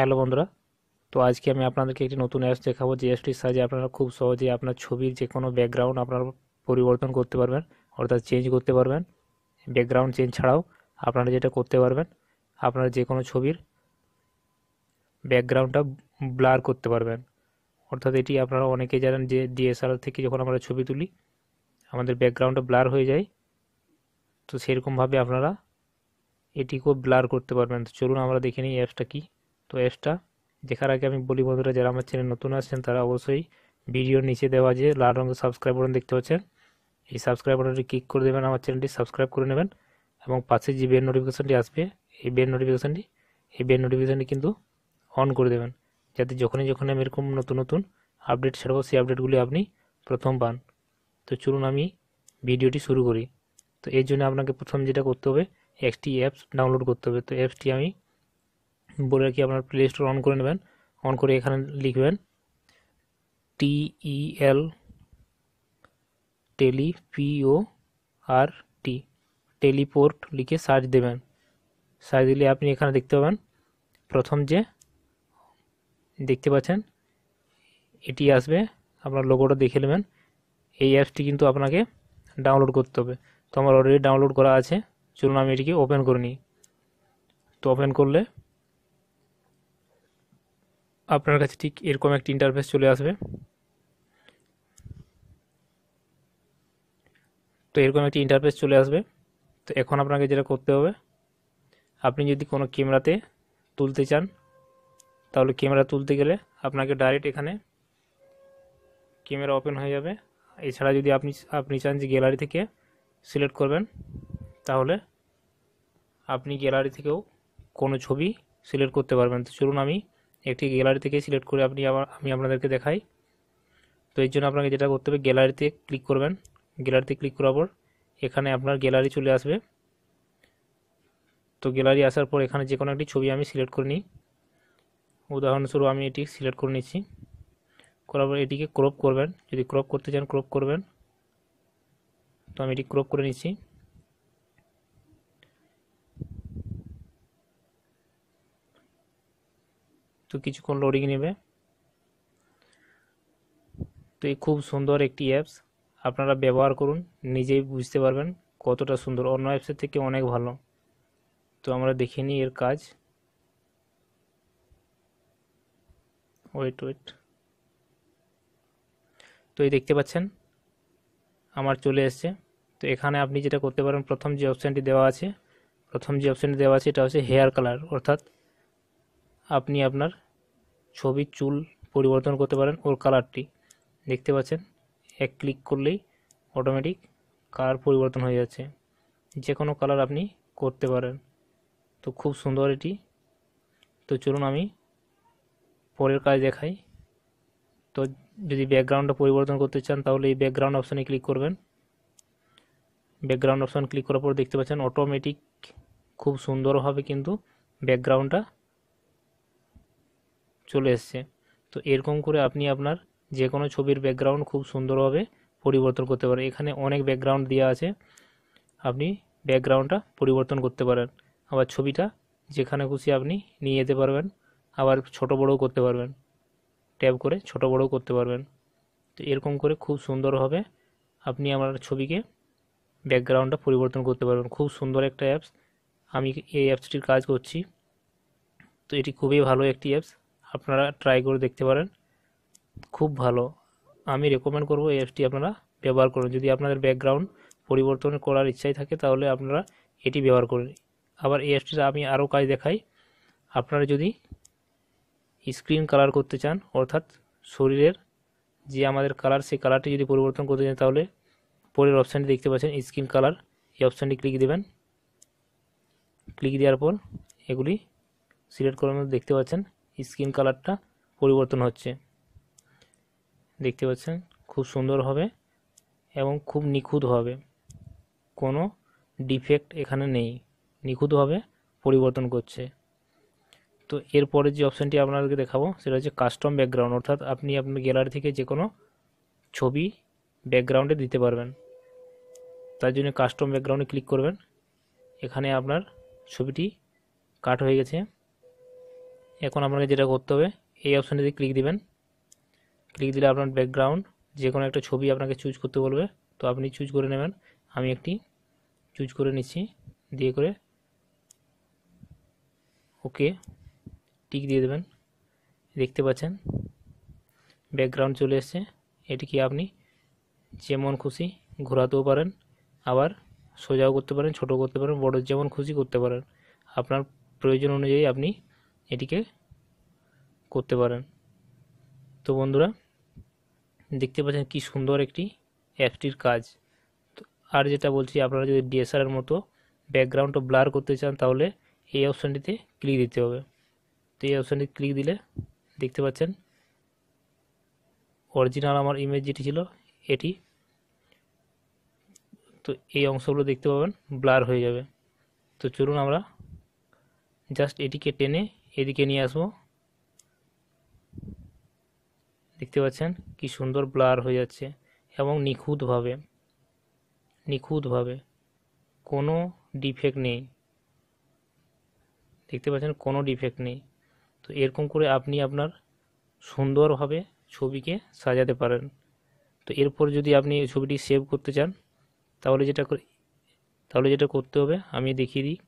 Hello বন্ধুরা, তো আজকে আমি আপনাদেরকে একটি নতুন অ্যাপস দেখাবো যে অ্যাপসটির সাহায্যে আপনারা খুব সহজে আপনার ছবির যে কোনো ব্যাকগ্রাউন্ড আপনারা পরিবর্তন করতে পারবেন, অর্থাৎ চেঞ্জ করতে পারবেন। ব্যাকগ্রাউন্ড চেঞ্জ ছাড়াও আপনারা যেটা করতে পারবেন, আপনারা যে কোনো ছবির ব্যাকগ্রাউন্ডটা ব্লার করতে পারবেন। অর্থাৎ এটি আপনারা অনেকেই জানেন যে ডিএসএলআর থেকে যখন আমরা ছবি তুলি আমাদের ব্যাকগ্রাউন্ডটা ব্লার হয়ে যায়, তো সেরকমভাবে আপনারা এটিকেও ব্লার করতে পারবেন। তো চলুন আমরা দেখে নিই অ্যাপসটা কী। তো অ্যাপসটা দেখার আগে আমি বলি বন্ধুরা, যারা আমার চ্যানেল নতুন আসছেন তারা অবশ্যই ভিডিওর নিচে দেওয়া যে লাল রঙের সাবস্ক্রাইব বাটন দেখতে পাচ্ছেন, এই সাবস্ক্রাইব বাটনটি ক্লিক করে দেবেন, আমার চ্যানেলটি সাবস্ক্রাইব করে নেবেন এবং পাশে যে বেল নোটিফিকেশানটি আসবে এই বেল নোটিফিকেশানটি কিন্তু অন করে দেবেন, যাতে যখনই আমি এরকম নতুন নতুন আপডেট ছাড়বো সেই আপডেটগুলি আপনি প্রথম পান। তো চলুন আমি ভিডিওটি শুরু করি। তো এর জন্য আপনাকে প্রথম যেটা করতে হবে একটি অ্যাপস ডাউনলোড করতে হবে। তো অ্যাপসটি আমি বলে রাখি, আপনার প্লে স্টোর অন করে নেবেন, অন করে এখানে লিখবেন টেলিপোর্ট টেলিপোর্ট লিখে সার্চ দেবেন। সার্চ দিলে আপনি এখানে দেখতে পাবেন, প্রথম যে দেখতে পাচ্ছেন এটি আসবে, আপনার লোগোটা দেখে নেবেন। এই অ্যাপসটি কিন্তু আপনাকে ডাউনলোড করতে হবে। তো আমার অলরেডি ডাউনলোড করা আছে, চলুন আমি এটিকে ওপেন করে নিই। তো ওপেন করলে আপনার কাছে ঠিক এরকম একটি ইন্টারফেস চলে আসবে। তো এরকম একটি ইন্টারফেস চলে আসবে। তো এখন আপনাকে যেটা করতে হবে, আপনি যদি কোনো ক্যামেরাতে তুলতে চান তাহলে ক্যামেরা তুলতে গেলে আপনাকে ডাইরেক্ট এখানে ক্যামেরা ওপেন হয়ে যাবে। এছাড়া যদি আপনি চান যে গ্যালারি থেকে সিলেক্ট করবেন, তাহলে আপনি গ্যালারি থেকেও কোনো ছবি সিলেক্ট করতে পারবেন। তো চলুন আমি একটি গ্যালারি থেকে সিলেক্ট করে আমি আপনাদেরকে দেখাই। তো এর জন্য আপনাকে যেটা করতে হবে, গ্যালারিতে ক্লিক করবেন। গ্যালারিতে ক্লিক করার পর এখানে আপনার গ্যালারি চলে আসবে। তো গ্যালারি আসার পর এখানে যে কোনো একটি ছবি আমি সিলেক্ট করে নিই। উদাহরণস্বরূপ আমি এটি সিলেক্ট করে নিচ্ছি। করার পর এটিকে ক্রপ করবেন, যদি ক্রপ করতে চান ক্রপ করবেন। তো আমি এটি ক্রপ করে নিচ্ছি। তো কিছুক্ষণ লোডিং নেবে। তো এই খুব সুন্দর একটি অ্যাপস, আপনারা ব্যবহার করুন, নিজেই বুঝতে পারবেন কতটা সুন্দর, অন্য অ্যাপসের থেকে অনেক ভালো। তো আমরা দেখে নিই এর কাজ। ওয়েট তো এই দেখতে পাচ্ছেন আমার চলে এসছে। তো এখানে আপনি যেটা করতে পারেন, প্রথম যে অপশানটি দেওয়া আছে এটা হচ্ছে হেয়ার কালার, অর্থাৎ আপনি আপনার ছবির চুল পরিবর্তন করতে পারেন ওর কালারটি। দেখতে পাচ্ছেন এক ক্লিক করলেই অটোমেটিক কালার পরিবর্তন হয়ে যাচ্ছে, যে কোনো কালার আপনি করতে পারেন। তো খুব সুন্দর এটি। তো চলুন আমি পরের কাজ দেখাই। তো যদি ব্যাকগ্রাউন্ডটা পরিবর্তন করতে চান তাহলে এই ব্যাকগ্রাউন্ড অপশানে ক্লিক করবেন। ব্যাকগ্রাউন্ড অপশান ক্লিক করার পর দেখতে পাচ্ছেন অটোমেটিক খুব সুন্দরভাবে কিন্তু ব্যাকগ্রাউন্ডটা চলে এসছে। তো এরকম করে আপনি আপনার যে কোনো ছবির ব্যাকগ্রাউন্ড খুব সুন্দরভাবে পরিবর্তন করতে পারেন। এখানে অনেক ব্যাকগ্রাউন্ড দেওয়া আছে, আপনি ব্যাকগ্রাউন্ডটা পরিবর্তন করতে পারেন, আবার ছবিটা যেখানে খুশি আপনি নিয়ে যেতে পারবেন, আবার ছোট বড়ও করতে পারবেন, ট্যাব করে ছোট বড়ও করতে পারবেন। তো এরকম করে খুব সুন্দরভাবে আপনি আমার ছবিকে ব্যাকগ্রাউন্ডটা পরিবর্তন করতে পারবেন। খুব সুন্দর একটা অ্যাপস, আমি এই অ্যাপসটির কাজ করছি। তো এটি খুবই ভালো একটি অ্যাপস, আপনারা ট্রাই করে দেখতে পারেন, খুব ভালো। আমি রেকমেন্ড করব এই অ্যাপসটি আপনারা ব্যবহার করুন। যদি আপনাদের ব্যাকগ্রাউন্ড পরিবর্তন করার ইচ্ছাই থাকে তাহলে আপনারা এটি ব্যবহার করুন। আবার এই অ্যাপসটির আমি আরও কাজ দেখাই। আপনারা যদি স্ক্রিন কালার করতে চান, অর্থাৎ শরীরের যে আমাদের কালার, সেই কালারটি যদি পরিবর্তন করতে চান তাহলে পরের অপশানটি দেখতে পাচ্ছেন স্ক্রিন কালার, এই অপশানটি ক্লিক দেবেন। ক্লিক দেওয়ার পর এগুলি সিলেক্ট করার মধ্যে দেখতে পাচ্ছেন স্ক্রিন কালারটা পরিবর্তন হচ্ছে, দেখতে পাচ্ছেন খুব সুন্দর হবে এবং খুব নিখুঁত হবে, কোনো ডিফেক্ট এখানে নেই, নিখুঁতভাবে পরিবর্তন করছে। তো এরপরে যে অপশানটি আপনাদেরকে দেখাবো সেটা হচ্ছে কাস্টম ব্যাকগ্রাউন্ড, অর্থাৎ আপনি আপনার গ্যালারি থেকে যে কোনো ছবি ব্যাকগ্রাউন্ডে দিতে পারবেন। তার জন্য কাস্টম ব্যাকগ্রাউন্ডে ক্লিক করবেন। এখানে আপনার ছবিটি কাট হয়ে গেছে, এখন আপনাকে যেটা করতে হবে এই অপশনটিতে ক্লিক দিবেন। ক্লিক দিলে আপনার ব্যাকগ্রাউন্ড যে কোনো একটা ছবি আপনাকে চুজ করতে বলবে, তো আপনি চুজ করে নেবেন। আমি একটি চুজ করে নিচ্ছি, দিয়ে করে ওকে টিক দিয়ে দেবেন। দেখতে পাচ্ছেন ব্যাকগ্রাউন্ড চলে এসেছে। এটিকে আপনি যেমন খুশি ঘোরাতেও পারেন, আবার সোজাও করতে পারেন, ছোটো করতে পারেন, বড় যেমন খুশি করতে পারেন। আপনার প্রয়োজন অনুযায়ী আপনি এটিকে করতে পারেন। তো বন্ধুরা দেখতে পাচ্ছেন কি সুন্দর একটি অ্যাপটির কাজ। আর যেটা বলছি, আপনারা যদি ডিএসএলআর মতো ব্যাকগ্রাউন্ডটা ব্লার করতে চান তাহলে এই অপশানটিতে ক্লিক দিতে হবে। তো এই অপশানটিতে ক্লিক দিলে দেখতে পাচ্ছেন অরিজিনাল আমার ইমেজ যেটি ছিল এটি, তো এই অংশগুলো দেখতে পাবেন ব্লার হয়ে যাবে। তো চলুন আমরা জাস্ট এটিকে টেনে এদিকে নিয়ে আসবো। দেখতে পাচ্ছেন কি সুন্দর ব্লার হয়ে যাচ্ছে এবং নিখুঁতভাবে কোনো ডিফেক্ট নেই। দেখতে পাচ্ছেন কোনো ডিফেক্ট নেই। তো এরকম করে আপনি আপনার সুন্দরভাবে ছবিকে সাজাতে পারেন। তো এরপর যদি আপনি ছবিটি সেভ করতে চান তাহলে যেটা করতে হবে আমি দেখিয়ে দিই।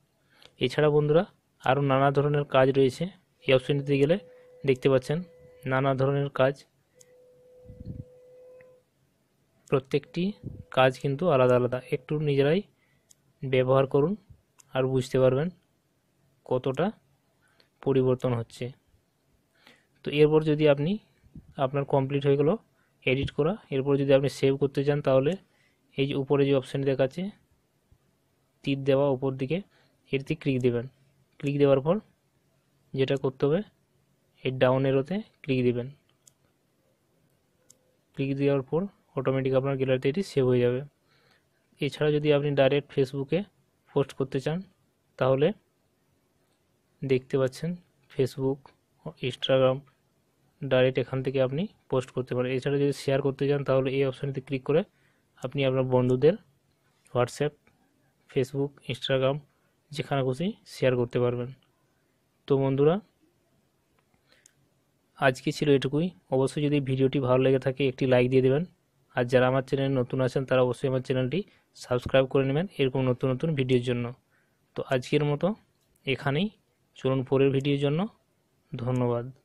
এছাড়া বন্ধুরা আরও নানা ধরনের কাজ রয়েছে। এই অপশনটিতে গেলে দেখতে পাচ্ছেন নানা ধরনের কাজ, প্রত্যেকটি কাজ কিন্তু আলাদা আলাদা। একটু নিজেরাই ব্যবহার করুন আর বুঝতে পারবেন কতটা পরিবর্তন হচ্ছে। তো এরপর যদি আপনি আপনার কমপ্লিট হয়ে গেল এডিট করা, এরপর যদি আপনি সেভ করতে চান তাহলে এই যে উপরে যে অপশানটি দেখাচ্ছে তীর দেওয়া উপর দিকে, এটিতে ক্লিক দেবেন। ক্লিক দেওয়ার পর যেটা করতে হবে এই ডাউন এরোতে ক্লিক দেবেন। ক্লিক দেওয়ার পর অটোমেটিক আপনার গ্যালারিতে এটি সেভ হয়ে যাবে। এছাড়া যদি আপনি ডাইরেক্ট ফেসবুকে পোস্ট করতে চান তাহলে দেখতে পাচ্ছেন ফেসবুক, ইনস্টাগ্রাম ডাইরেক্ট এখান থেকে আপনি পোস্ট করতে পারেন। এছাড়া যদি শেয়ার করতে চান তাহলে এই অপশানটিতে ক্লিক করে আপনি আপনার বন্ধুদের হোয়াটসঅ্যাপ, ফেসবুক, ইনস্টাগ্রাম যেখানে খুশি শেয়ার করতে পারবেন। তো বন্ধুরা আজকে ছিল এটুকুই। অবশ্যই যদি ভিডিওটি ভালো লেগে থাকে একটি লাইক দিয়ে দেবেন, আর যারা আমার চ্যানেলে নতুন আছেন তারা অবশ্যই আমার চ্যানেলটি সাবস্ক্রাইব করে নেবেন এরকম নতুন নতুন ভিডিওর জন্য। তো আজকের মতো এখানেই, চলুন পরের ভিডিওর জন্য ধন্যবাদ।